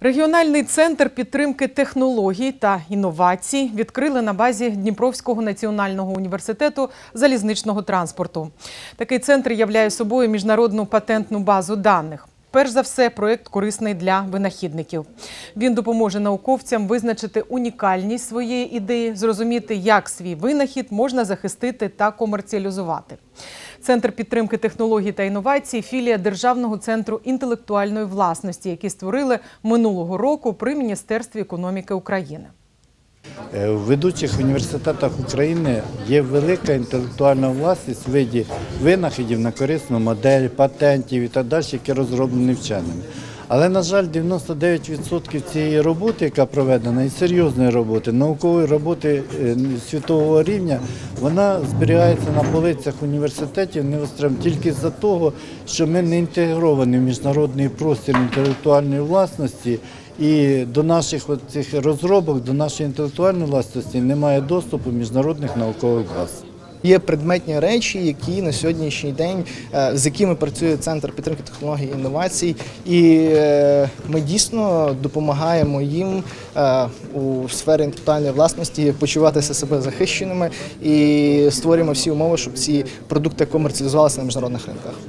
Регіональний центр підтримки технологій та інновацій відкрили на базі Дніпровського національного університету залізничного транспорту. Такий центр являє собою міжнародну патентну базу даних. Перш за все, проєкт корисний для винахідників. Він допоможе науковцям визначити унікальність своєї ідеї, зрозуміти, як свій винахід можна захистити та комерціалізувати. Центр підтримки технологій та інновацій – філія Державного центру інтелектуальної власності, який створили минулого року при Міністерстві економіки України. В ведучих університетах України є велика інтелектуальна власність в виді винаходів на корисну модель, патентів і так далі, які розроблені вченими. Але, на жаль, 99% цієї роботи, яка проведена, і серйозної роботи, наукової роботи світового рівня, вона зберігається на полицях університетів тільки з-за того, що ми не інтегровані в міжнародний простір інтелектуальної власності, і до наших цих розробок, до нашої інтелектуальної власності немає доступу міжнародних наукових баз. Є предметні речі, які на сьогоднішній день, з якими працює Центр підтримки технологій та інновацій, і ми дійсно допомагаємо їм у сфері інтелектуальної власності почуватися себе захищеними і створюємо всі умови, щоб ці продукти комерціалізувалися на міжнародних ринках.